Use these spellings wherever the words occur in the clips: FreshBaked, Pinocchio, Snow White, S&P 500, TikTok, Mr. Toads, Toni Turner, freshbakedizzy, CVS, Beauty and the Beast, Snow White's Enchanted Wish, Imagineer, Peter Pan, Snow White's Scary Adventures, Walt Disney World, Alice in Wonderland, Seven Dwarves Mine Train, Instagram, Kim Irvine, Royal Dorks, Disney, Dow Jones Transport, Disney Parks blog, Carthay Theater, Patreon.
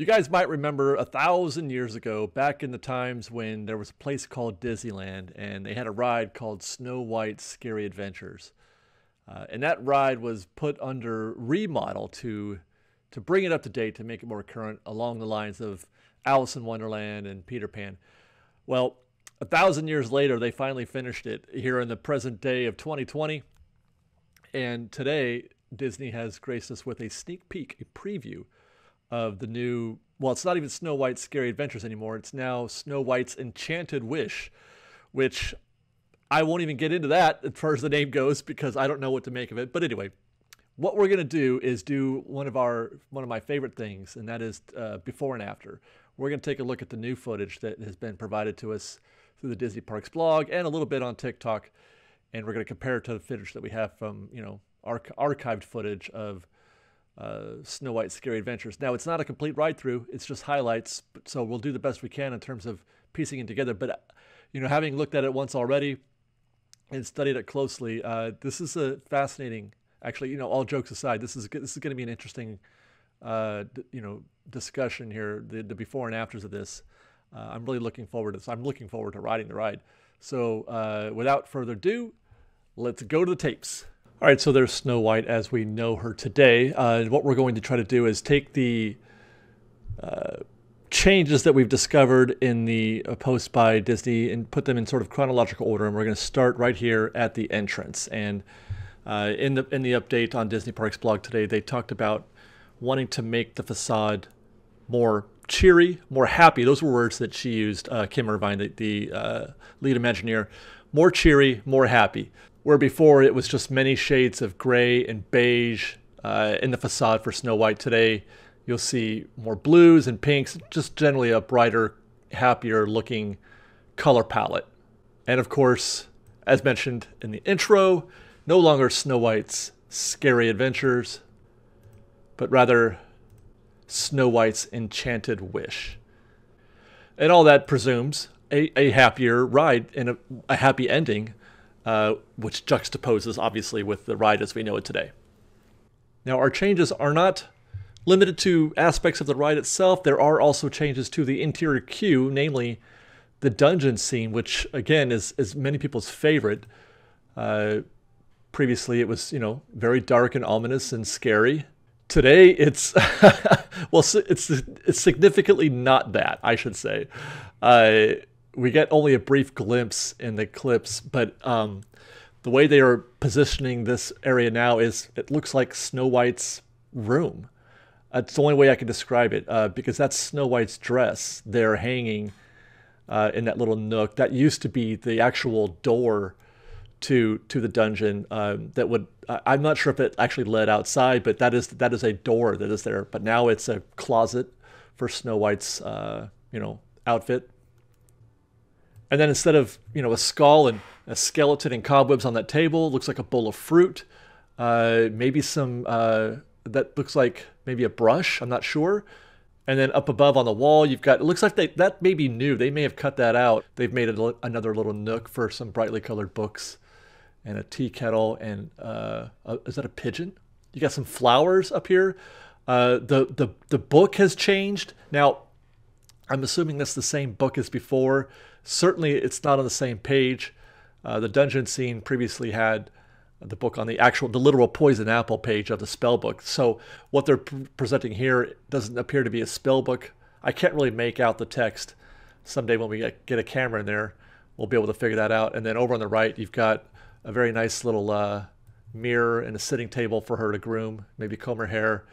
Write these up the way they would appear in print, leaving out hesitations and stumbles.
You guys might remember 1,000 years ago, back in the times when there was a place called Disneyland, and they had a ride called Snow White's Scary Adventures. And that ride was put under remodel to bring it up to date, to make it more current along the lines of Alice in Wonderland and Peter Pan. Well, 1,000 years later, they finally finished it here in the present day of 2020. And today, Disney has graced us with a sneak peek, a preview of the new, well, it's not even Snow White's Scary Adventures anymore. It's now Snow White's Enchanted Wish, which I won't even get into that as far as the name goes because I don't know what to make of it. But anyway, what we're going to do is do one of my favorite things, and that is before and after. We're going to take a look at the new footage that has been provided to us through the Disney Parks blog and a little bit on TikTok, and we're going to compare it to the footage that we have from, you know, archived footage of Snow White's Scary Adventures. Now, it's not a complete ride-through, it's just highlights, so we'll do the best we can in terms of piecing it together. But, you know, having looked at it once already and studied it closely, this is a fascinating, actually, you know, all jokes aside, this is going to be an interesting, you know, discussion here, the before and afters of this. I'm really looking forward to this. I'm looking forward to riding the ride. So without further ado, let's go to the tapes. All right, so there's Snow White as we know her today. What we're going to try to do is take the changes that we've discovered in the post by Disney and put them in sort of chronological order. And we're going to start right here at the entrance. And in the update on Disney Parks blog today, they talked about wanting to make the facade more cheery, more happy. Those were words that she used, Kim Irvine, the lead Imagineer. More cheery, more happy. Where before it was just many shades of gray and beige in the facade for Snow White, today you'll see more blues and pinks, just generally a brighter, happier looking color palette. And of course, as mentioned in the intro, no longer Snow White's Scary Adventures, but rather Snow White's Enchanted Wish. And all that presumes a happier ride and a happy ending, which juxtaposes, obviously, with the ride as we know it today. Now, our changes are not limited to aspects of the ride itself. There are also changes to the interior queue, namely the dungeon scene, which, again, is many people's favorite. Previously, it was, you know, very dark and ominous and scary. Today, it's, well, it's significantly not that, I should say. We get only a brief glimpse in the clips, but the way they are positioning this area now is it looks like Snow White's room. That's the only way I can describe it, because that's Snow White's dress they're hanging in that little nook. That used to be the actual door to the dungeon that would, I'm not sure if it actually led outside, but that is a door that is there. But now it's a closet for Snow White's, you know, outfit. And then instead of, you know, a skull and a skeleton and cobwebs on that table, looks like a bowl of fruit, maybe some, that looks like maybe a brush, I'm not sure. And then up above on the wall, you've got, it looks like that may be new. They may have cut that out. They've made another little nook for some brightly colored books and a tea kettle and, is that a pigeon? You got some flowers up here. The book has changed. Now, I'm assuming that's the same book as before. Certainly, it's not on the same page. The dungeon scene previously had the book on the literal poison apple page of the spell book. So what they're presenting here doesn't appear to be a spell book. I can't really make out the text. Someday when we get a camera in there, we'll be able to figure that out. And then over on the right, you've got a very nice little mirror and a sitting table for her to groom, maybe comb her hair,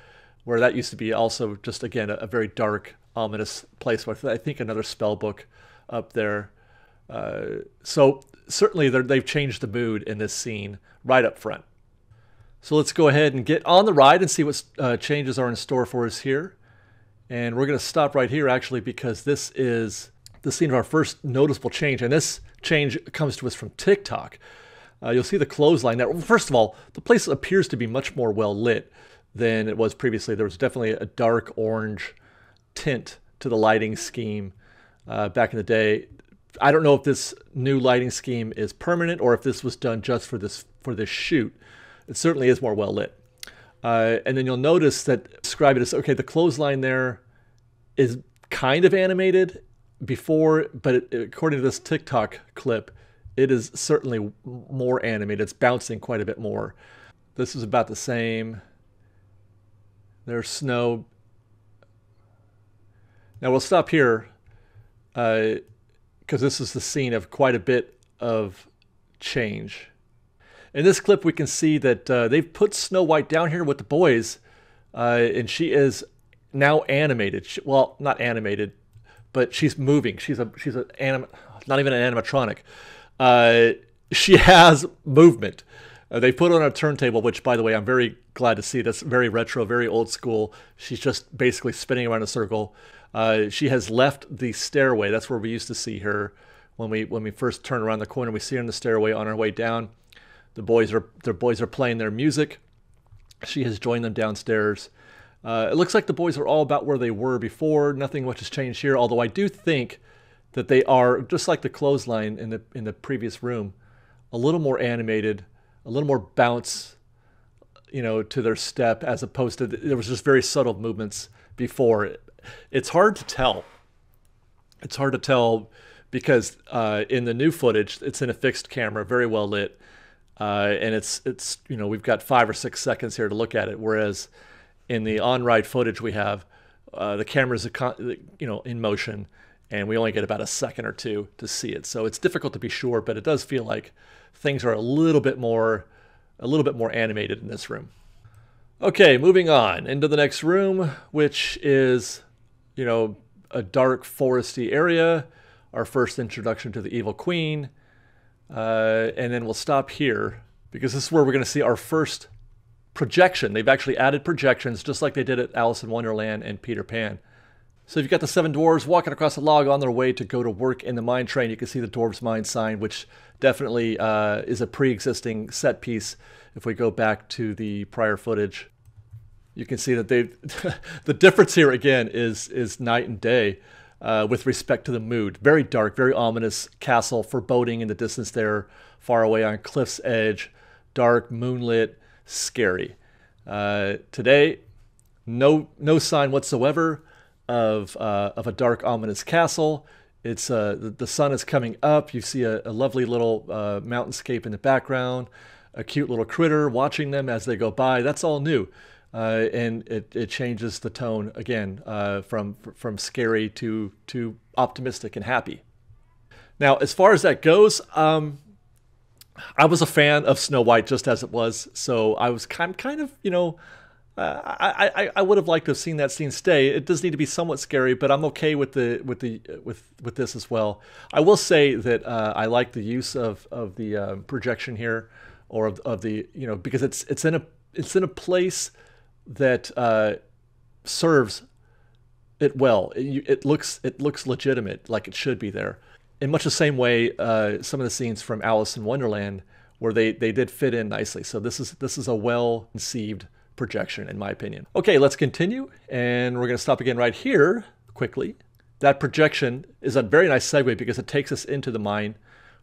where that used to be also just, again, a very dark, ominous place with, I think, another spell book up there. So certainly they've changed the mood in this scene right up front. So let's go ahead and get on the ride and see what changes are in store for us here. And we're going to stop right here, actually, because this is the scene of our first noticeable change. And this change comes to us from TikTok. You'll see the clothesline there. Well, first of all, the place appears to be much more well lit than it was previously. There was definitely a dark orange tint to the lighting scheme back in the day. I don't know if this new lighting scheme is permanent or if this was done just for this shoot. It certainly is more well lit. And then you'll notice that, describe it as, okay, the clothesline there is kind of animated before, but according to this TikTok clip, it is certainly more animated. It's bouncing quite a bit more. This is about the same. There's snow. Now we'll stop here because this is the scene of quite a bit of change. In this clip, we can see that they've put Snow White down here with the boys, and she is now animated. She, well, not animated, but she's moving. Not even an animatronic. She has movement. They put on a turntable, which, by the way, I'm very glad to see. That's very retro, very old school. She's just basically spinning around a circle. She has left the stairway. That's where we used to see her when we first turn around the corner. We see her in the stairway on our way down. The boys are playing their music. She has joined them downstairs. It looks like the boys are all about where they were before. Nothing much has changed here. Although I do think that they are just like the clothesline in the previous room, a little more animated, a little more bounce, you know, to their step, as opposed to there was just very subtle movements before. It's hard to tell. It's hard to tell because in the new footage, it's in a fixed camera, very well lit, and it's you know, we've got 5 or 6 seconds here to look at it, whereas in the on-ride footage we have the camera's in motion, and we only get about a second or two to see it. So it's difficult to be sure, but it does feel like things are a little bit more animated in this room. Okay, moving on into the next room, which is, you know, a dark foresty area. Our first introduction to the Evil Queen. And then we'll stop here because this is where we're going to see our first projection. They've actually added projections just like they did at Alice in Wonderland and Peter Pan. So you've got the seven dwarves walking across a log on their way to go to work in the mine train. You can see the Dwarves Mine sign, which definitely is a pre-existing set piece. If we go back to the prior footage, you can see that they've the difference here again is night and day with respect to the mood. Very dark, very ominous castle, foreboding in the distance there, far away on cliff's edge, dark, moonlit, scary. Today, no sign whatsoever of a dark, ominous castle. It's the sun is coming up. You see a lovely little mountainscape in the background, a cute little critter watching them as they go by. That's all new, and it changes the tone again from scary to optimistic and happy. Now, as far as that goes, I was a fan of Snow White just as it was, so I was kind of, you know, I would have liked to have seen that scene stay. It does need to be somewhat scary, but I'm okay with this as well. I will say that I like the use of the projection here, or of the, you know, because it's in a place that serves it well. It looks legitimate, like it should be there. In much the same way, some of the scenes from Alice in Wonderland where they did fit in nicely. So this is a well conceived projection, in my opinion. Okay, let's continue, and we're gonna stop again right here quickly. That projection is a very nice segue because it takes us into the mine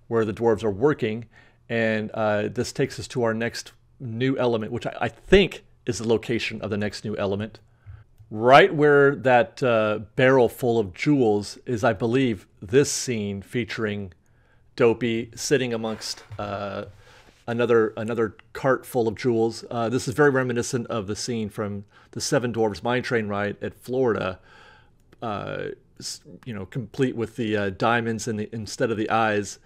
where the dwarves are working, and this takes us to our next new element, which I think is the location of the next new element. Right where that barrel full of jewels is, I believe, this scene featuring Dopey sitting amongst another cart full of jewels. This is very reminiscent of the scene from the Seven Dwarves Mine Train ride at Florida, you know, complete with the diamonds instead of the eyes.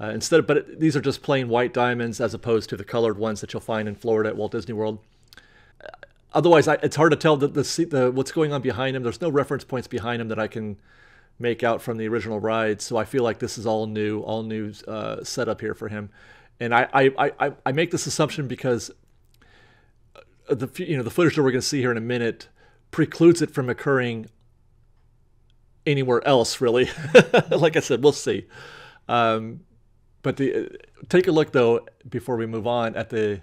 These are just plain white diamonds as opposed to the colored ones that you'll find in Florida at Walt Disney World. Otherwise, it's hard to tell what's going on behind him. There's no reference points behind him that I can make out from the original ride, so I feel like this is all new setup here for him. And I make this assumption because the footage that we're going to see here in a minute precludes it from occurring anywhere else, really. Like I said, we'll see. But take a look though before we move on at the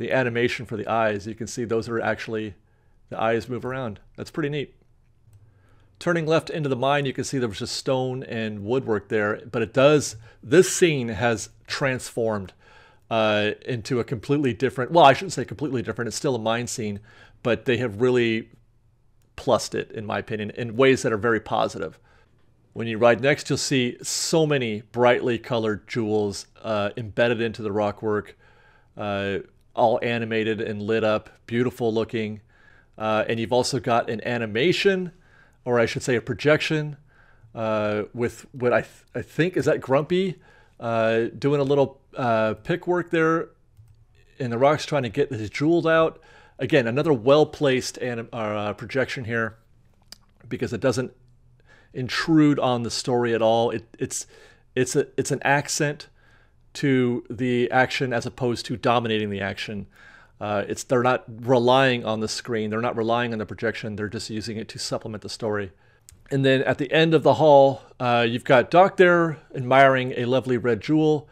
animation for the eyes. You can see those are actually the eyes move around. That's pretty neat. Turning left into the mine, you can see there was just stone and woodwork there, but this scene has transformed into a completely different, well, I shouldn't say completely different, it's still a mine scene, but they have really plussed it, in my opinion, in ways that are very positive. When you ride next, you'll see so many brightly colored jewels embedded into the rockwork, all animated and lit up, beautiful looking. And you've also got an animation, or I should say a projection, with what I think, is that Grumpy doing a little pick work there, and the rock's trying to get his jewels out. Again, another well-placed projection here, because it doesn't intrude on the story at all. It's an accent to the action as opposed to dominating the action. They're not relying on the screen. They're not relying on the projection. They're just using it to supplement the story. And then at the end of the hall, you've got Doc there admiring a lovely red jewel.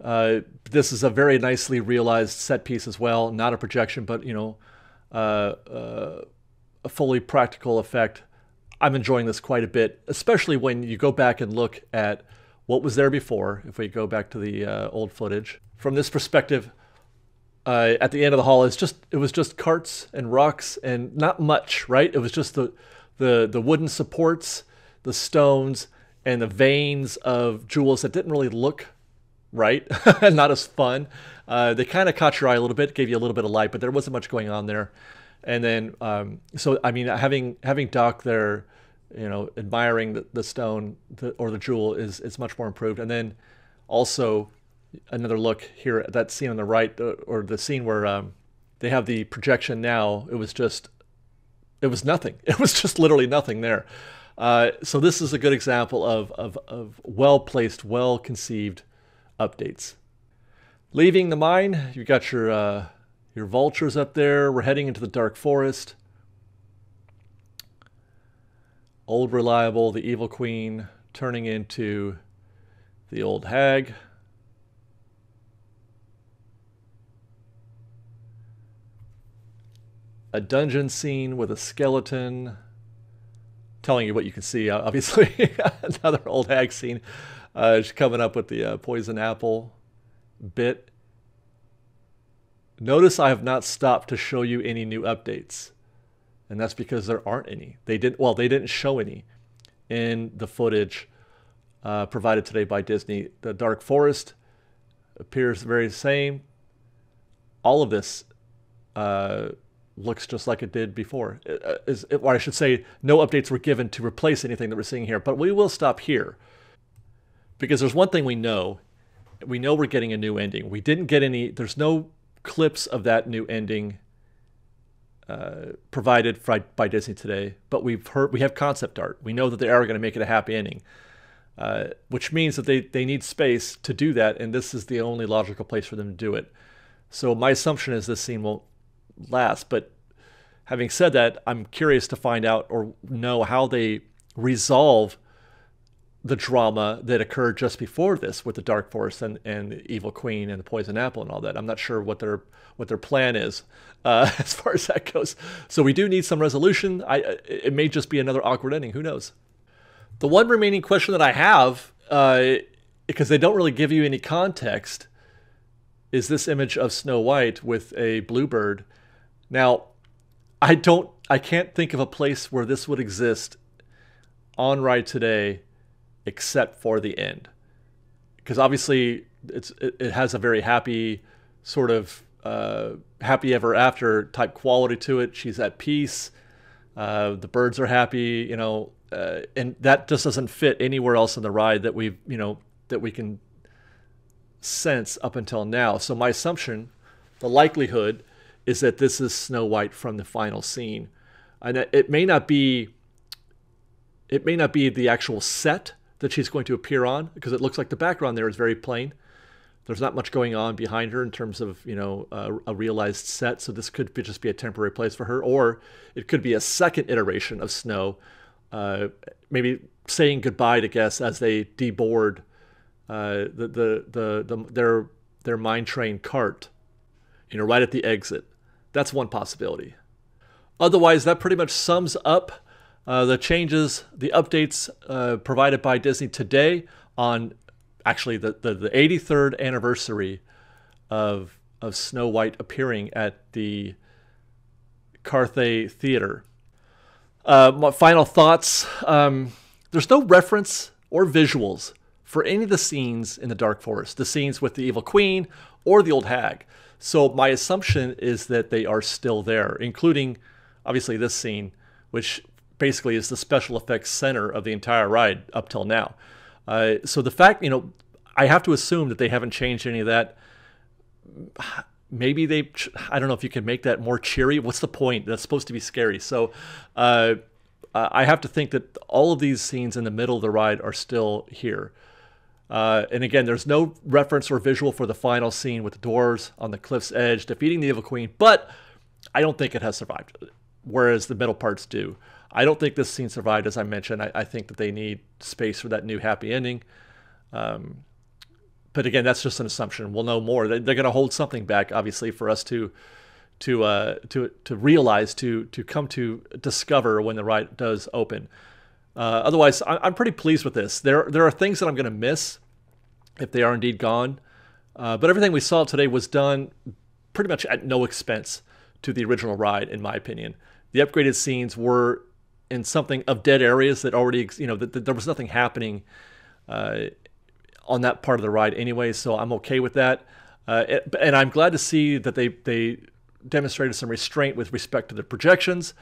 This is a very nicely realized set piece as well. Not a projection, but you know, a fully practical effect. I'm enjoying this quite a bit, especially when you go back and look at what was there before, if we go back to the old footage. From this perspective, at the end of the hall, it was just carts and rocks and not much, right? It was just the wooden supports, the stones, and the veins of jewels that didn't really look right, not as fun. They kind of caught your eye a little bit, gave you a little bit of light, but there wasn't much going on there. And then, so I mean, having Doc there, you know, admiring the stone or the jewel is much more improved. And then also another look here at that scene on the right, or the scene where they have the projection now. It was nothing. It was just literally nothing there. So this is a good example of well-placed, well-conceived updates. Leaving the mine, you've got your vultures up there. We're heading into the dark forest. Old Reliable, the evil queen, turning into the old hag. A dungeon scene with a skeleton. Telling you what you can see, obviously. Another old hag scene. She's coming up with the poison apple bit. Notice I have not stopped to show you any new updates, and that's because there aren't any. They didn't show any in the footage provided today by Disney. The Dark Forest appears very same. All of this looks just like it did before. Or I should say, no updates were given to replace anything that we're seeing here. But we will stop here, because there's one thing we know. We know we're getting a new ending. We didn't get any. There's no clips of that new ending provided by Disney today, but we have concept art. We know that they are going to make it a happy ending, which means that they need space to do that, and this is the only logical place for them to do it. So my assumption is this scene won't last, but having said that, I'm curious to find out or know how they resolve the drama that occurred just before this with the Dark Forest and the evil queen and the poison apple and all that. I'm not sure what their plan is as far as that goes. So we do need some resolution. It may just be another awkward ending. Who knows? The one remaining question that I have, because they don't really give you any context, is this image of Snow White with a bluebird. Now, I can't think of a place where this would exist on ride today except for the end, because obviously it has a very happy sort of happy ever after type quality to it. She's at peace, the birds are happy, you know, and that just doesn't fit anywhere else in the ride that we, you know, that we can sense up until now. So my assumption, the likelihood, is that this is Snow White from the final scene, and it may not be the actual set that she's going to appear on, because it looks like the background there is very plain. There's not much going on behind her in terms of, you know, a realized set. So this could be just be a temporary place for her, or it could be a second iteration of Snow, maybe saying goodbye to guests as they deboard their mine train cart, you know, right at the exit. That's one possibility. Otherwise, that pretty much sums up the changes, the updates provided by Disney today on actually the 83rd anniversary of Snow White appearing at the Carthay Theater. My final thoughts. There's no reference or visuals for any of the scenes in the Dark Forest, the scenes with the Evil Queen or the Old Hag. So my assumption is that they are still there, including obviously this scene, which basically is the special effects center of the entire ride up till now. So the fact, I have to assume that they haven't changed any of that. Maybe they, I don't know if you can make that more cheery. What's the point? That's supposed to be scary. So I have to think that all of these scenes in the middle of the ride are still here. And again, there's no reference or visual for the final scene with the dwarves on the cliff's edge defeating the Evil Queen, but I don't think it has survived, whereas the middle parts do. I don't think this scene survived, as I mentioned. I think that they need space for that new happy ending. But again, that's just an assumption. We'll know more. They're going to hold something back, obviously, for us to realize, to come to discover when the ride does open. Otherwise, I'm pretty pleased with this. There are things that I'm going to miss if they are indeed gone. But everything we saw today was done pretty much at no expense to the original ride, in my opinion. The upgraded scenes were in something of dead areas that already, that there was nothing happening on that part of the ride anyway. So I'm okay with that. And I'm glad to see that they demonstrated some restraint with respect to the projections.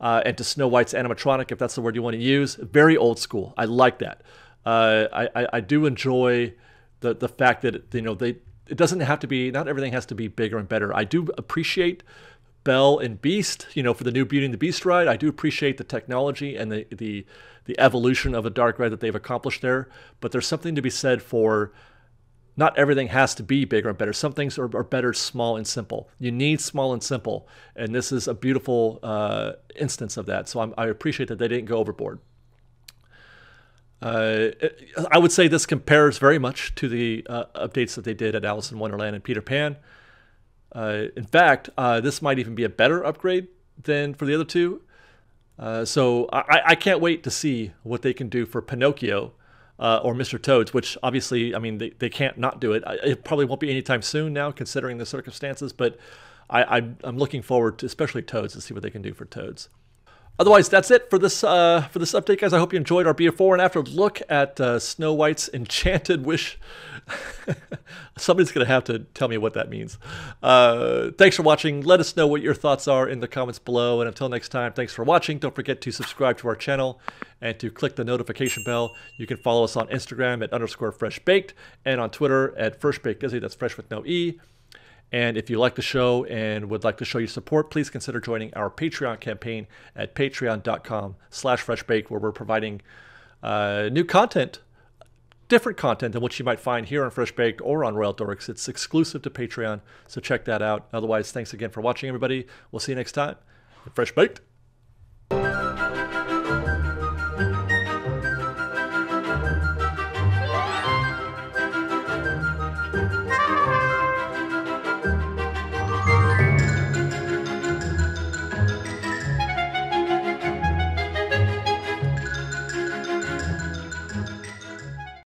And to Snow White's animatronic, if that's the word you want to use. Very old school. I like that. I do enjoy the fact that, it doesn't have to be, not everything has to be bigger and better. I do appreciate Belle and Beast, for the new Beauty and the Beast ride. I do appreciate the technology and the evolution of the dark ride that they've accomplished there. But there's something to be said for not everything has to be bigger and better. Some things are better small and simple. You need small and simple. And this is a beautiful instance of that. So I appreciate that they didn't go overboard. I would say this compares very much to the updates that they did at Alice in Wonderland and Peter Pan. In fact, this might even be a better upgrade than for the other two. So I can't wait to see what they can do for Pinocchio. Or Mr. Toads, which obviously, they can't not do it. It probably won't be anytime soon now, considering the circumstances, but I'm looking forward to especially Toads to see what they can do for Toads. Otherwise, that's it for this update, guys. I hope you enjoyed our before and after look at Snow White's Enchanted Wish. Somebody's going to have to tell me what that means. Thanks for watching. Let us know what your thoughts are in the comments below. And until next time, thanks for watching. Don't forget to subscribe to our channel and to click the notification bell. You can follow us on Instagram at _freshbaked and on Twitter at freshbakedizzy. That's fresh with no E. And if you like the show and would like to show your support, please consider joining our Patreon campaign at patreon.com/freshbaked, where we're providing new content, different content than what you might find here on Fresh Baked or on Royal Dorks. It's exclusive to Patreon, so check that out. Otherwise, thanks again for watching, everybody. We'll see you next time. Fresh Baked.